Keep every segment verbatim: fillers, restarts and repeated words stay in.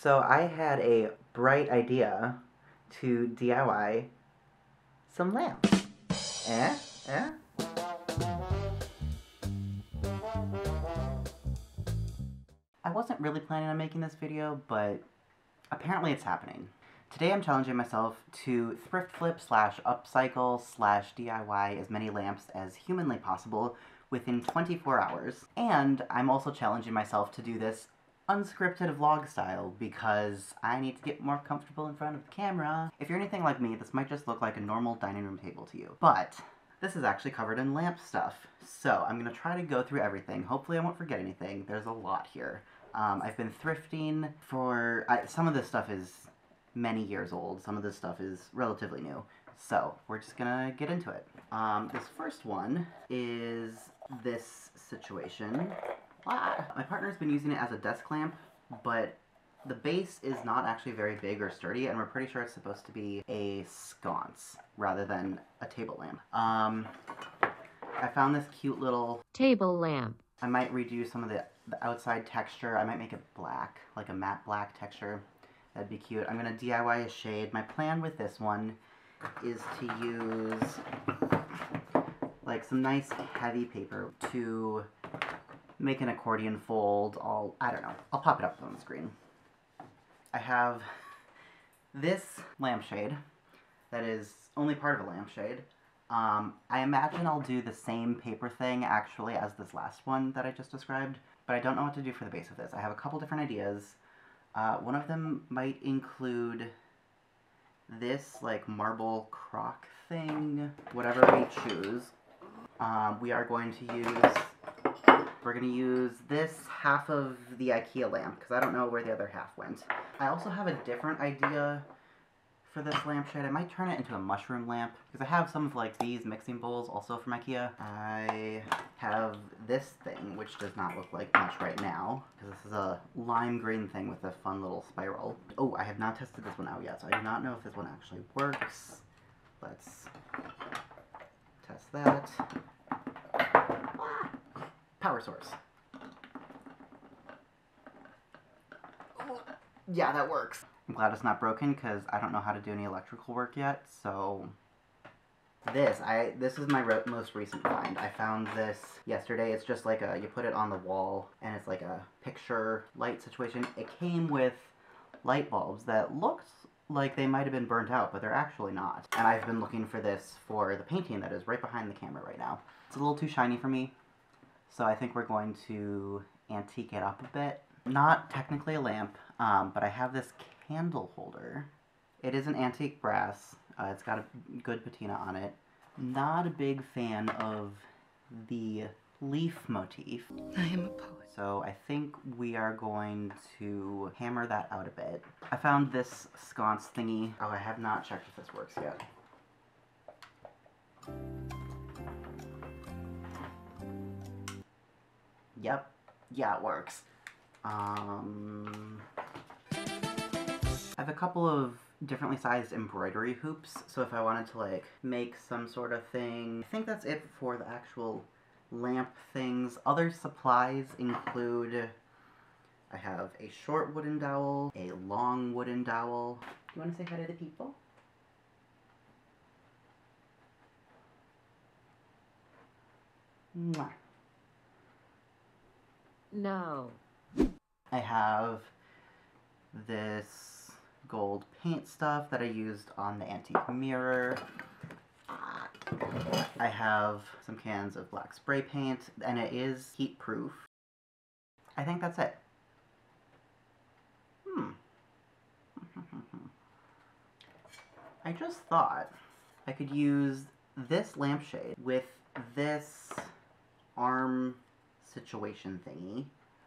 So I had a bright idea to D I Y some lamps. Eh? Eh? I wasn't really planning on making this video, but apparently it's happening. Today I'm challenging myself to thrift flip slash upcycle slash D I Y as many lamps as humanly possible within twenty-four hours. And I'm also challenging myself to do this unscripted vlog style because I need to get more comfortable in front of the camera. If you're anything like me, this might just look like a normal dining room table to you. But this is actually covered in lamp stuff. So I'm gonna try to go through everything. Hopefully I won't forget anything. There's a lot here. Um, I've been thrifting for... I, some of this stuff is many years old. Some of this stuff is relatively new. So we're just gonna get into it. Um, this first one is this situation. Ah, my partner's been using it as a desk lamp, but the base is not actually very big or sturdy, and we're pretty sure it's supposed to be a sconce rather than a table lamp. Um, I found this cute little table lamp. I might redo some of the, the outside texture. I might make it black, like a matte black texture. That'd be cute. I'm gonna D I Y a shade. My plan with this one is to use like some nice heavy paper to make an accordion fold. I'll, I don't know, I'll pop it up on the screen. I have this lampshade that is only part of a lampshade. Um, I imagine I'll do the same paper thing actually as this last one that I just described, but I don't know what to do for the base of this. I have a couple different ideas. Uh, one of them might include this, like, marble crock thing. Whatever we choose, um, we are going to use, we're going to use this half of the IKEA lamp, because I don't know where the other half went. I also have a different idea for this lampshade. I might turn it into a mushroom lamp, because I have some of, like, these mixing bowls, also from IKEA. I have this thing, which does not look like much right now, because this is a lime green thing with a fun little spiral. Oh, I have not tested this one out yet, so I do not know if this one actually works. Let's test that. Power source. Yeah, that works. I'm glad it's not broken, because I don't know how to do any electrical work yet, so... This, I this is my re most recent find. I found this yesterday. It's just like a, you put it on the wall, and it's like a picture light situation. It came with light bulbs that looked like they might have been burnt out, but they're actually not. And I've been looking for this for the painting that is right behind the camera right now. It's a little too shiny for me, so I think we're going to antique it up a bit. Not technically a lamp, um, but I have this candle holder. It is an antique brass. Uh, it's got a good patina on it. Not a big fan of the leaf motif. I am a poet. So I think we are going to hammer that out a bit. I found this sconce thingy. Oh, I have not checked if this works yet. Yep. Yeah, it works. Um... I have a couple of differently sized embroidery hoops, so if I wanted to, like, make some sort of thing. I think that's it for the actual lamp things. Other supplies include, I have a short wooden dowel, a long wooden dowel. Do you want to say hi to the people? Mwah. No. I have this gold paint stuff that I used on the antique mirror. I have some cans of black spray paint, and it is heat proof. I think that's it. Hmm. I just thought I could use this lampshade with this arm situation thingy.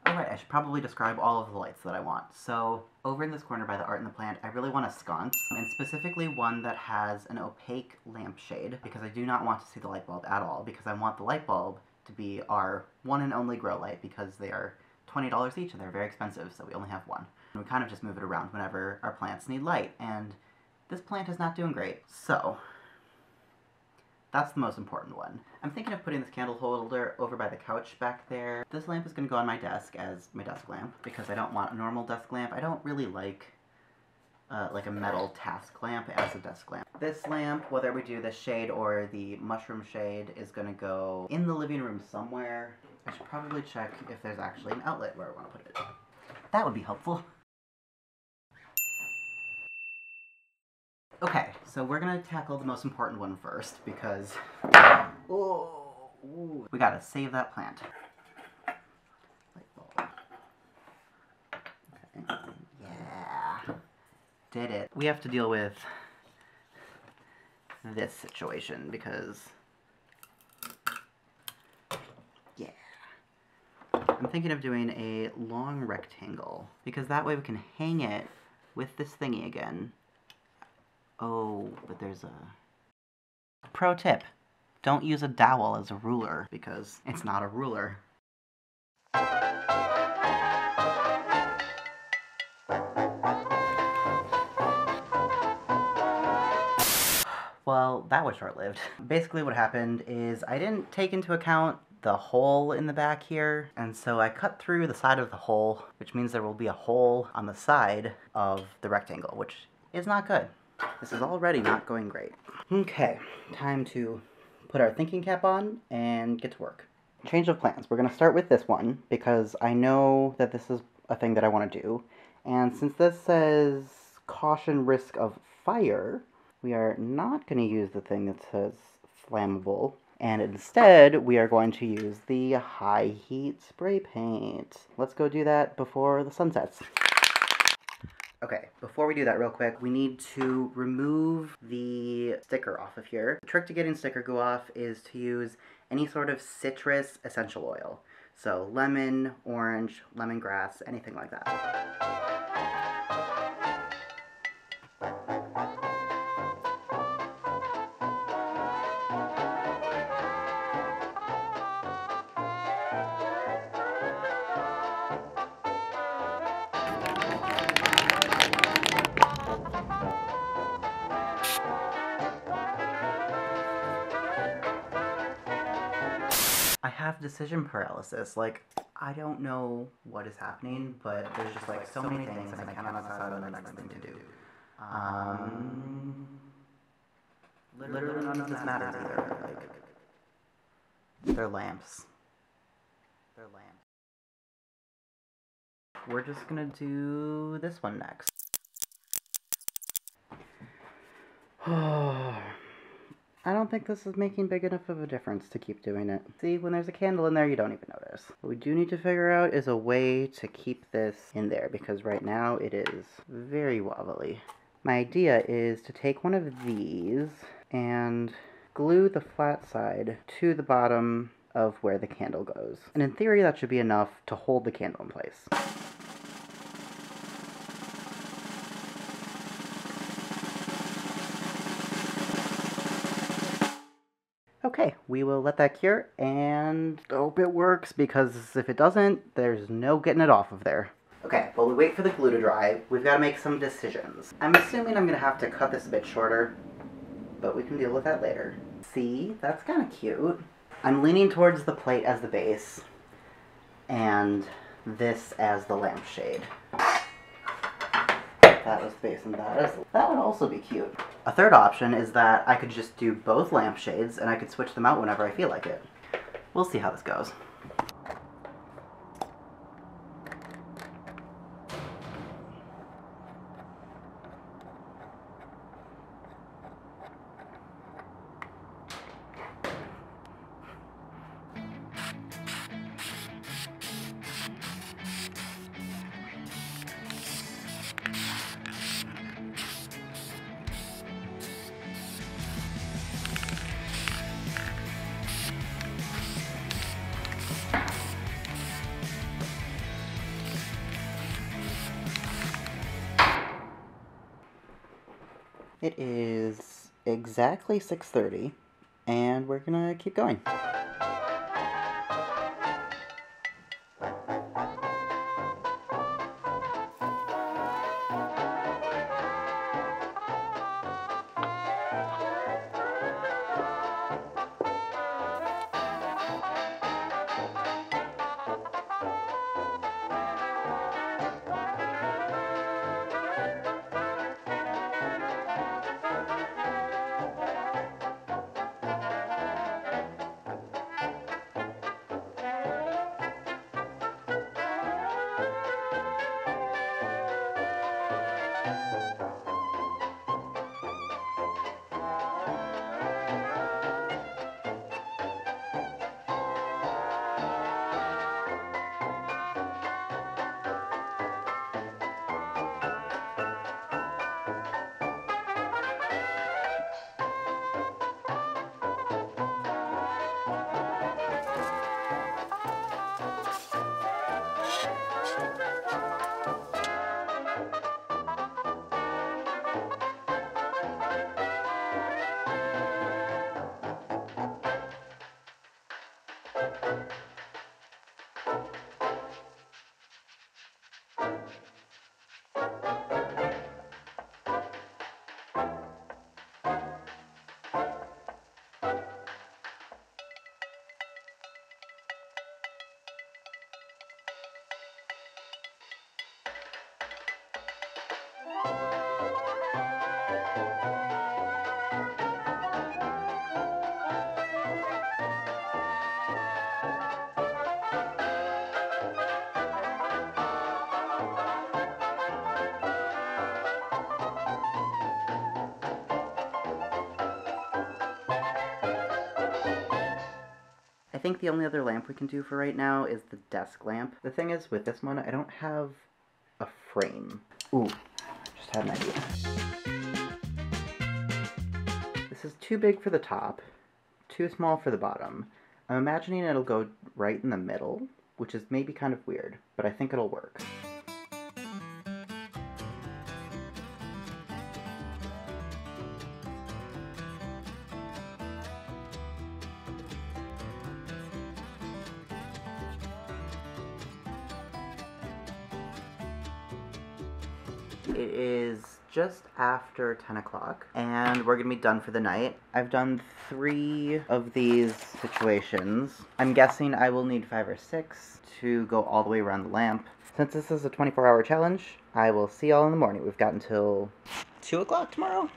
Alright, I should probably describe all of the lights that I want. So, over in this corner by the art and the plant, I really want a sconce, and specifically one that has an opaque lampshade, because I do not want to see the light bulb at all, because I want the light bulb to be our one and only grow light, because they are twenty dollars each, and they're very expensive, so we only have one. And we kind of just move it around whenever our plants need light, and this plant is not doing great. So, That's the most important one. I'm thinking of putting this candle holder over by the couch back there. This lamp is going to go on my desk as my desk lamp because I don't want a normal desk lamp. I don't really like uh, like a metal task lamp as a desk lamp. This lamp, whether we do this shade or the mushroom shade, is going to go in the living room somewhere. I should probably check if there's actually an outlet where I want to put it. That would be helpful. Okay, so we're gonna tackle the most important one first because oh, ooh, we gotta save that plant. Light bulb. Okay. Yeah, did it. We have to deal with this situation because yeah, I'm thinking of doing a long rectangle because that way we can hang it with this thingy again. Oh, but there's a... Pro tip, don't use a dowel as a ruler, because it's not a ruler. Well, that was short-lived. Basically what happened is I didn't take into account the hole in the back here, and so I cut through the side of the hole, which means there will be a hole on the side of the rectangle, which is not good. This is already not going great. Okay, time to put our thinking cap on and get to work. Change of plans. We're going to start with this one because I know that this is a thing that I want to do. And since this says caution risk of fire, we are not going to use the thing that says flammable. And instead, we are going to use the high heat spray paint. Let's go do that before the sun sets. Okay, before we do that real quick, we need to remove the sticker off of here. The trick to getting sticker goo off is to use any sort of citrus essential oil. So lemon, orange, lemongrass, anything like that. Decision paralysis. Like, I don't know what is happening, but there's just like, like so, so many things, and I cannot decide on the next thing to do. Um, literally none of this matters either. Like, they're lamps. They're lamps. We're just gonna do this one next. I don't think this is making big enough of a difference to keep doing it. See, when there's a candle in there, you don't even notice. What we do need to figure out is a way to keep this in there, because right now it is very wobbly. My idea is to take one of these and glue the flat side to the bottom of where the candle goes. And in theory, that should be enough to hold the candle in place. Okay, we will let that cure and hope it works, because if it doesn't, there's no getting it off of there. Okay, while we wait for the glue to dry, we've got to make some decisions. I'm assuming I'm going to have to cut this a bit shorter, but we can deal with that later. See, that's kind of cute. I'm leaning towards the plate as the base, and this as the lampshade. That was the base and that is... That would also be cute. A third option is that I could just do both lampshades and I could switch them out whenever I feel like it. We'll see how this goes. It is exactly six thirty, and we're gonna keep going. think the only other lamp we can do for right now is the desk lamp. The thing is, with this one, I don't have a frame. Ooh, I just had an idea. This is too big for the top, too small for the bottom. I'm imagining it'll go right in the middle, which is maybe kind of weird, but I think it'll work. It is just after ten o'clock, and we're gonna be done for the night. I've done three of these situations. I'm guessing I will need five or six to go all the way around the lamp. Since this is a twenty-four hour challenge, I will see y'all in the morning. We've got until two o'clock tomorrow.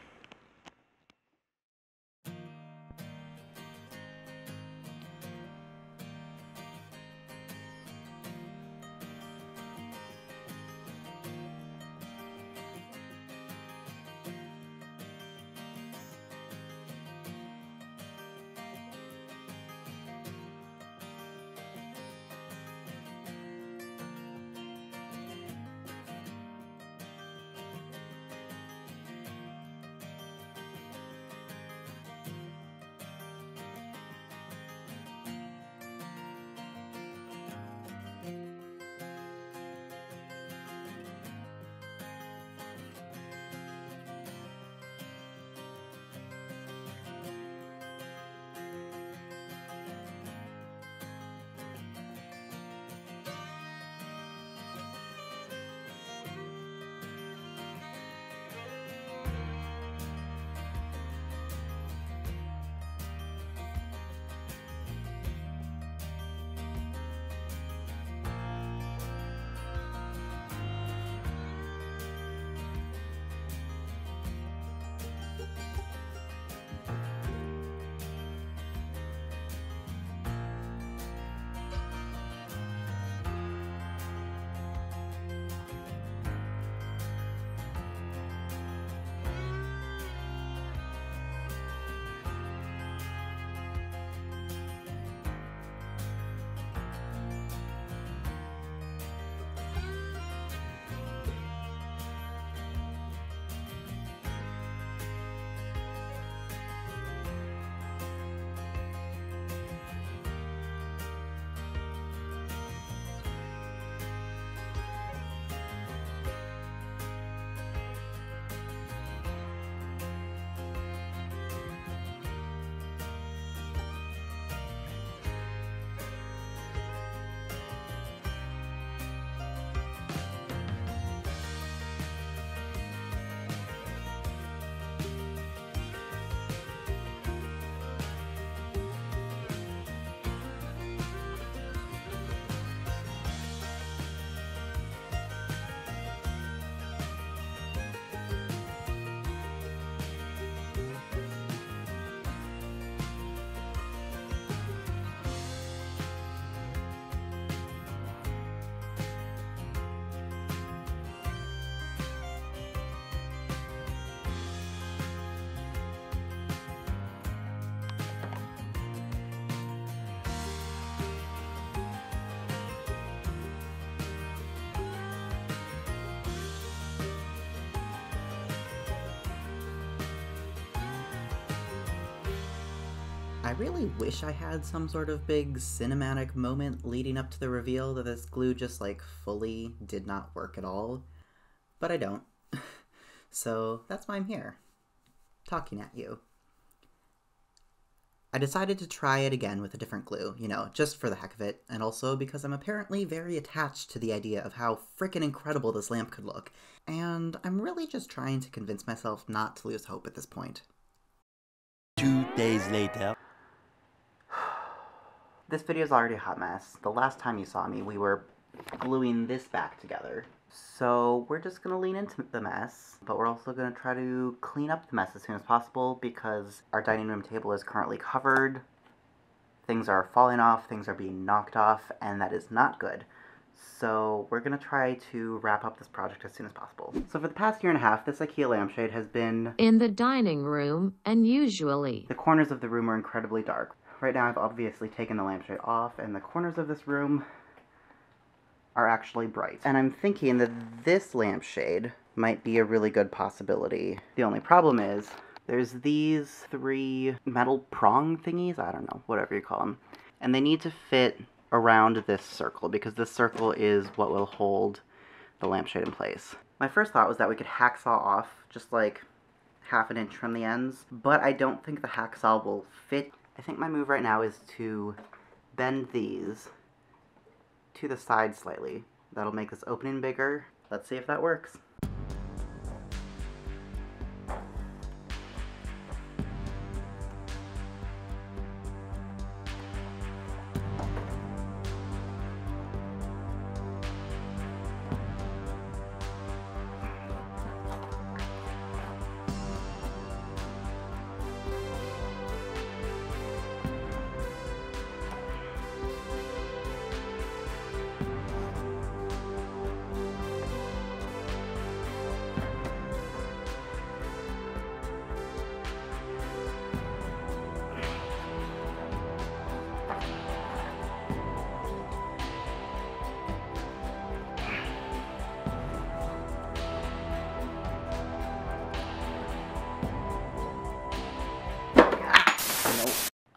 I really wish I had some sort of big cinematic moment leading up to the reveal that this glue just like fully did not work at all, but I don't. So that's why I'm here, talking at you. I decided to try it again with a different glue, you know, just for the heck of it, and also because I'm apparently very attached to the idea of how frickin' incredible this lamp could look, and I'm really just trying to convince myself not to lose hope at this point. Two days later. This video is already a hot mess. The last time you saw me, we were gluing this back together. So we're just going to lean into the mess, but we're also going to try to clean up the mess as soon as possible because our dining room table is currently covered. Things are falling off, things are being knocked off, and that is not good. So we're going to try to wrap up this project as soon as possible. So for the past year and a half, this IKEA lampshade has been in the dining room, and usually the corners of the room are incredibly dark. Right now I've obviously taken the lampshade off, and the corners of this room are actually bright. And I'm thinking that this lampshade might be a really good possibility. The only problem is there's these three metal prong thingies, I don't know, whatever you call them, and they need to fit around this circle because this circle is what will hold the lampshade in place. My first thought was that we could hacksaw off just like half an inch from the ends, but I don't think the hacksaw will fit. I think my move right now is to bend these to the side slightly. That'll make this opening bigger. Let's see if that works.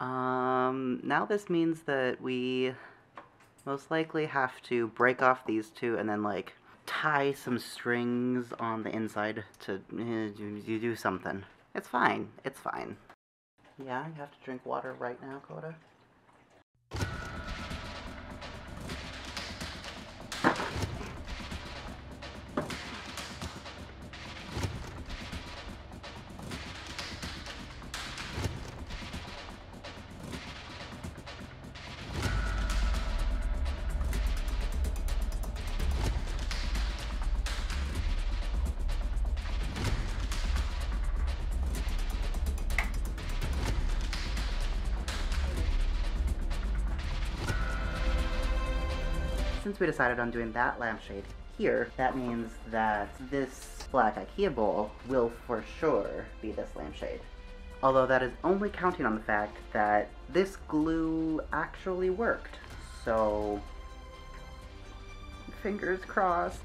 Um, now this means that we most likely have to break off these two and then, like, tie some strings on the inside to uh, you do something. It's fine. It's fine. Yeah, you have to drink water right now, Coda. Since we decided on doing that lampshade here, that means that this black IKEA bowl will for sure be this lampshade. Although that is only counting on the fact that this glue actually worked. So, fingers crossed.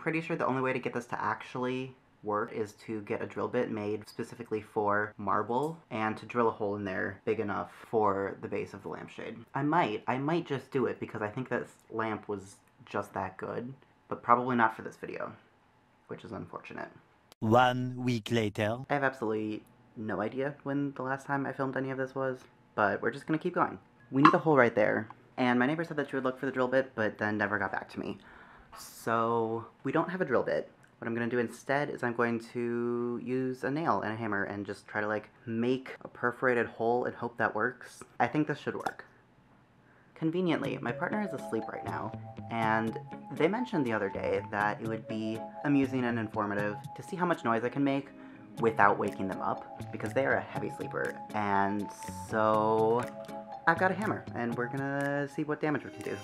Pretty sure the only way to get this to actually work is to get a drill bit made specifically for marble and to drill a hole in there big enough for the base of the lampshade. I might, I might just do it because I think this lamp was just that good, but probably not for this video, which is unfortunate. One week later. I have absolutely no idea when the last time I filmed any of this was, but we're just gonna keep going. We need a hole right there, and my neighbor said that she would look for the drill bit, but then never got back to me. So we don't have a drill bit. What I'm going to do instead is I'm going to use a nail and a hammer and just try to, like, make a perforated hole and hope that works. I think this should work. Conveniently, my partner is asleep right now, and they mentioned the other day that it would be amusing and informative to see how much noise I can make without waking them up, because they are a heavy sleeper. And so I've got a hammer, and we're gonna see what damage we can do.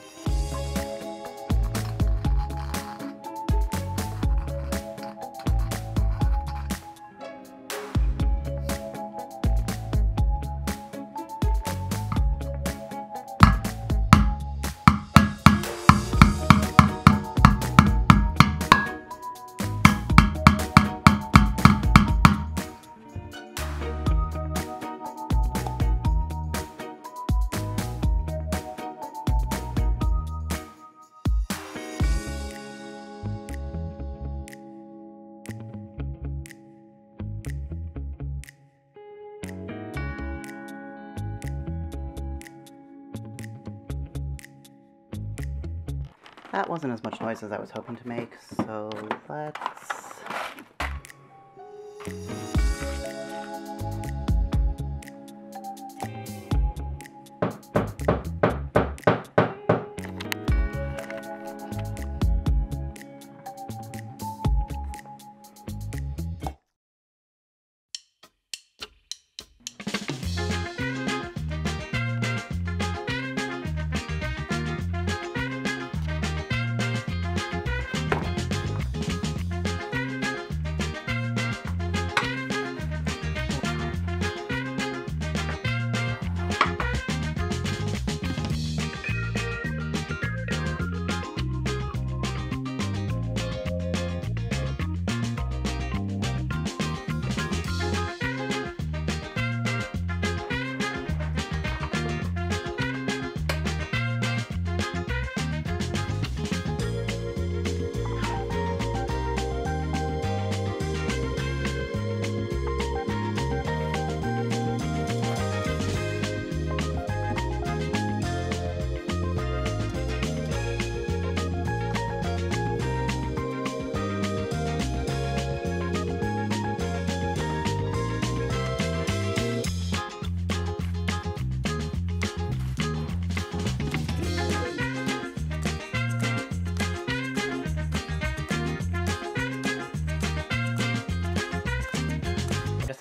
That wasn't as much noise as I was hoping to make, so let's...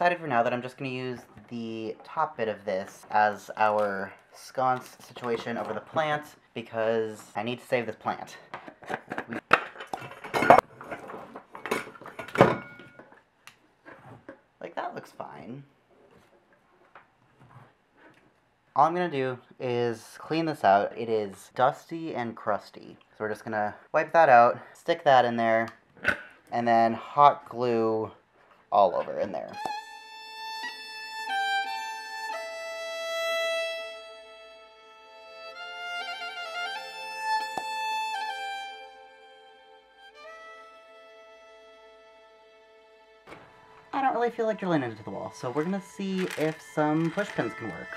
decided for now that I'm just going to use the top bit of this as our sconce situation over the plant, because I need to save this plant. We like, that looks fine. All I'm going to do is clean this out. It is dusty and crusty. So we're just going to wipe that out, stick that in there, and then hot glue all over in there. I don't really feel like drilling it into the wall, so we're gonna see if some push pins can work.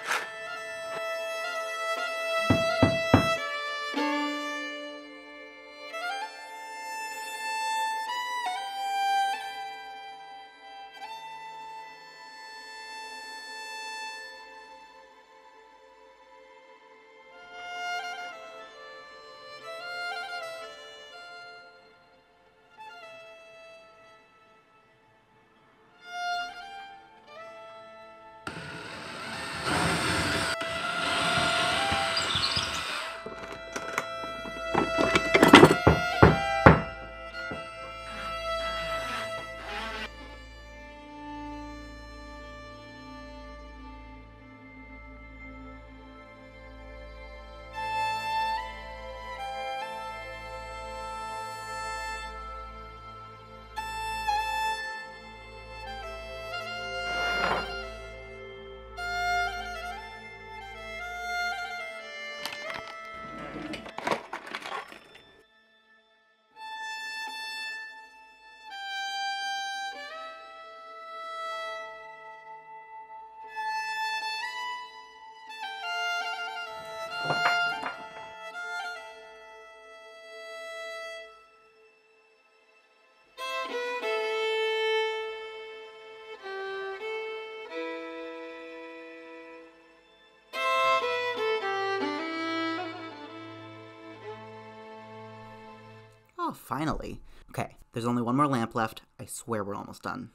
Oh, finally. Okay, there's only one more lamp left. I swear we're almost done.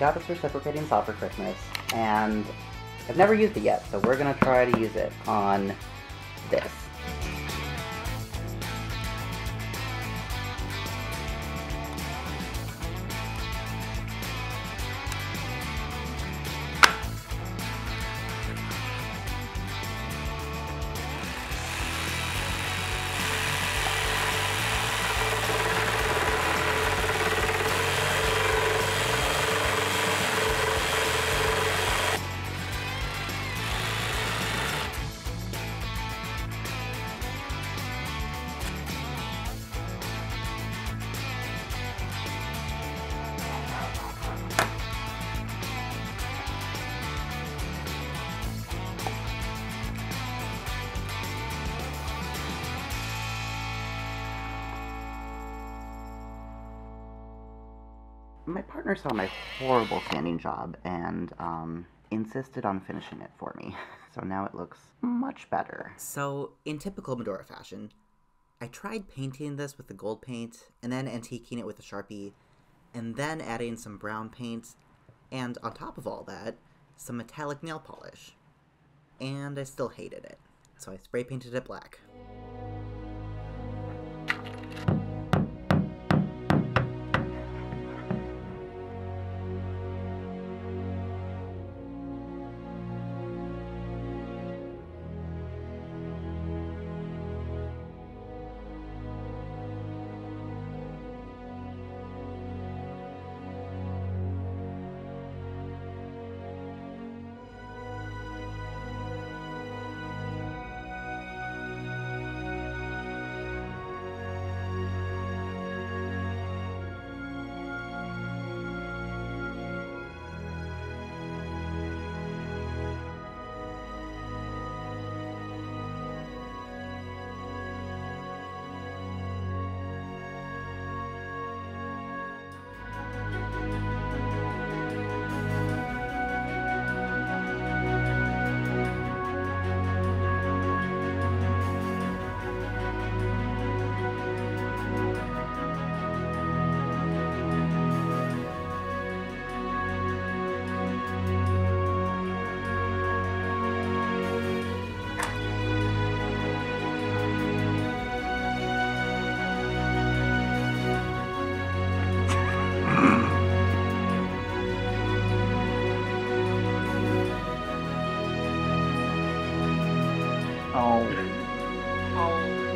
I got this reciprocating saw for Christmas, and I've never used it yet, so we're gonna try to use it on this. My partner saw my horrible sanding job and um, insisted on finishing it for me. So now it looks much better. So, in typical Medora fashion, I tried painting this with the gold paint, and then antiquing it with a Sharpie, and then adding some brown paint, and on top of all that, some metallic nail polish. And I still hated it, so I spray painted it black. Ow. Ow.